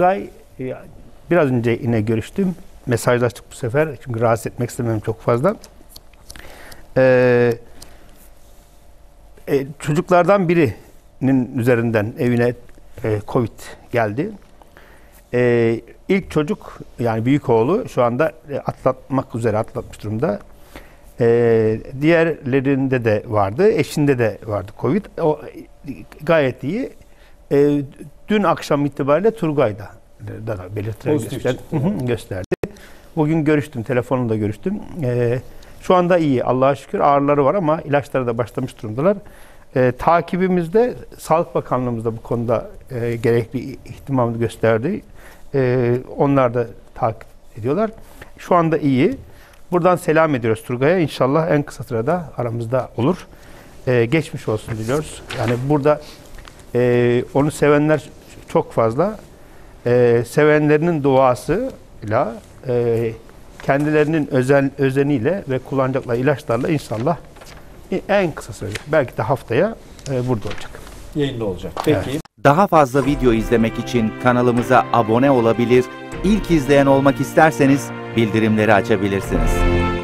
Turgay, biraz önce yine görüştüm. Mesajlaştık bu sefer. Çünkü rahatsız etmek istemem çok fazla. Çocuklardan birinin üzerinden evine Covid geldi. İlk çocuk, yani büyük oğlu şu anda atlatmak üzere, atlatmış durumda. Diğerlerinde de vardı, eşinde de vardı Covid. O gayet iyi. Dün akşam itibariyle Turgay'da da gösterdi. Bugün görüştüm, telefonla görüştüm. Şu anda iyi, Allah'a şükür. Ağrıları var ama ilaçlara da başlamış durumdalar. Takibimizde Sağlık Bakanlığımızda bu konuda gerekli ihtimamı gösterdi. Onlar da takip ediyorlar. Şu anda iyi. Buradan selam ediyoruz Turgay'a. İnşallah en kısa sırada aramızda olur. Geçmiş olsun diliyoruz. Yani burada onu sevenler çok fazla. Sevenlerinin duasıyla, kendilerinin özeniyle ve kullanacakları ilaçlarla inşallah en kısa sürede, belki de haftaya burada olacak. Yayında olacak. Peki. Evet. Daha fazla video izlemek için kanalımıza abone olabilir, ilk izleyen olmak isterseniz bildirimleri açabilirsiniz.